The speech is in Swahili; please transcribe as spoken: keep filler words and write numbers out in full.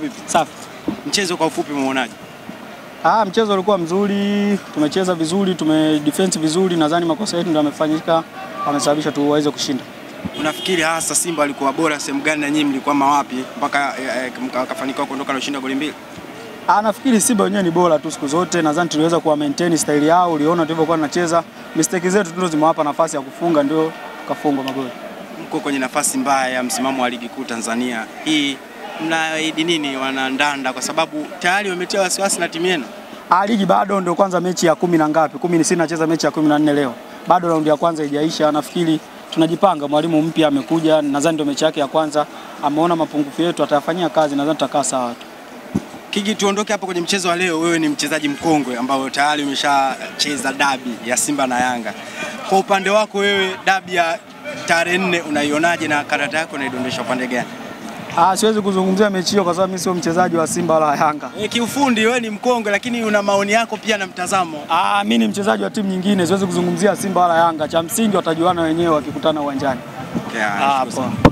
Vipi? Safi. Mchezo kwa ufupi umeonaje? Ah, mchezo ulikuwa mzuri, tumecheza vizuri, tumedefense vizuri, nadhani makosa yetu ndio yamefanyika, yamesababisha tuweze kushinda. Unafikiri hasa Simba alikuwa bora sehemu gani na nyinyi mlikuwa mawapi mpaka e, e, mkafanikiwa kuondoka na ushinda goli mbili? Ah, nafikiri Simba wenyewe ni bora tu siku zote, nadhani tuliweza kuwa maintain style yao, uliona tulivyokuwa tunacheza, mistake zetu ndio zimewapa nafasi ya kufunga ndio tukafunga magoli. Mko kwenye nafasi mbaya ya msimamo wa ligi kuu Tanzania. Hii mnaidi nini wanandanda kwa sababu tayari wametia wasiwasi na timu yenu? Ah, ligi bado ndio kwanza mechi ya kumi na ngapi? kumi si nacheza mechi ya kumi na nne leo. Bado raundi ya kwanza haijaisha, nafikiri tunajipanga, mwalimu mpya amekuja, nadhani ndio mechi yake ya kwanza, ameona mapungufu yetu atayafanyia kazi, nadhani tutakaa sawa tu. Kiki, tuondoke hapo kwenye mchezo wa leo. Wewe ni mchezaji mkongwe ambao tayari umeshacheza dabi ya Simba na Yanga. Kwa upande wako wewe dabi ya tarehe nne unaionaje na karata yako unaidondesha upande gani? Ah, siwezi kuzungumzia mechi hiyo kwa sababu mimi sio mchezaji wa Simba wala Yanga. E, kiufundi wewe ni mkongwe lakini una maoni yako pia na mtazamo. Ah, mimi ni mchezaji wa timu nyingine, siwezi kuzungumzia Simba wala Yanga. Cha msingi watajuana wenyewe wakikutana uwanjani. Okay, hapo.